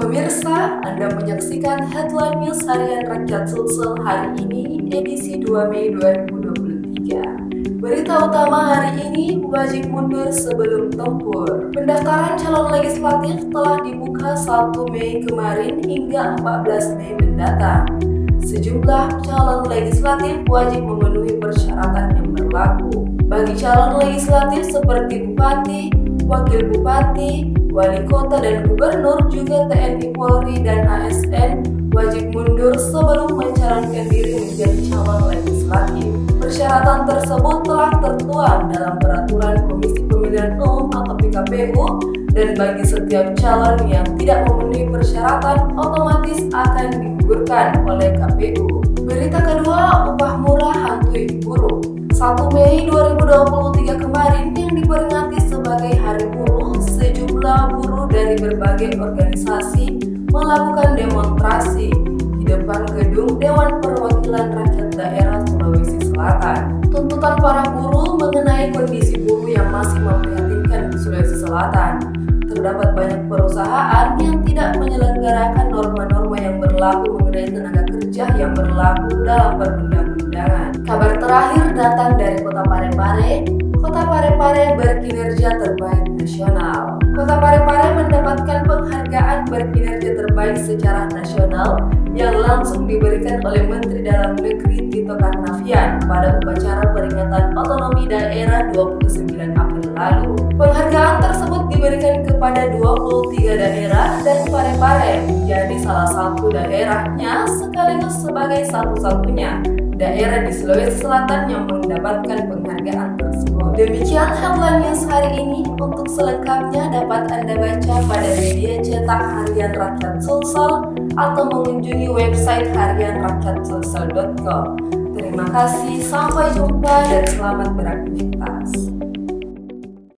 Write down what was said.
Pemirsa, Anda menyaksikan Headline News Harian Rakyat Sulsel hari ini, edisi 2 Mei 2023. Berita utama hari ini, wajib mundur sebelum tempur. Pendaftaran calon legislatif telah dibuka 1 Mei kemarin hingga 14 Mei mendatang. Sejumlah calon legislatif wajib memenuhi persyaratan yang berlaku. Bagi calon legislatif seperti bupati, wakil bupati, wali kota dan gubernur, juga TNI Polri dan ASN wajib mundur sebelum mencalonkan diri menjadi calon legislatif. Persyaratan tersebut telah tertuang dalam peraturan Komisi Pemilihan Umum atau PKPU, dan bagi setiap calon yang tidak memenuhi persyaratan otomatis akan digugurkan oleh KPU. Berita kedua, upah murah hantui buruh. 1 Mei 2023 kemarin yang diperingati sebagai Hari Buruh, sejumlah buruh dari berbagai organisasi melakukan demonstrasi di depan gedung Dewan Perwakilan Rakyat Daerah Sulawesi Selatan. Tuntutan para buruh mengenai kondisi buruh yang masih memprihatinkan di Sulawesi Selatan. Terdapat banyak perusahaan yang tidak menyelenggarakan norma-norma yang berlaku mengenai tenaga kerja yang berlaku dalam perundang-undangan. Kabar terakhir datang dari kota Parepare. Kota Parepare berkinerja terbaik nasional. Kota Parepare mendapatkan penghargaan berkinerja terbaik secara nasional yang langsung diberikan oleh Menteri Dalam Negeri Tito Karnavian pada upacara peringatan Otonomi Daerah 29 April lalu. Penghargaan tersebut diberikan kepada 23 daerah dan Parepare menjadi salah satu daerahnya sekaligus sebagai satu-satunya daerah di Sulawesi Selatan yang mendapatkan penghargaan tersebut. Demikian headline news hari ini. Untuk selengkapnya dapat Anda baca pada media cetak Harian Rakyat Sulsel atau mengunjungi website harianrakyatsulsel.com. Terima kasih, sampai jumpa dan selamat beraktivitas.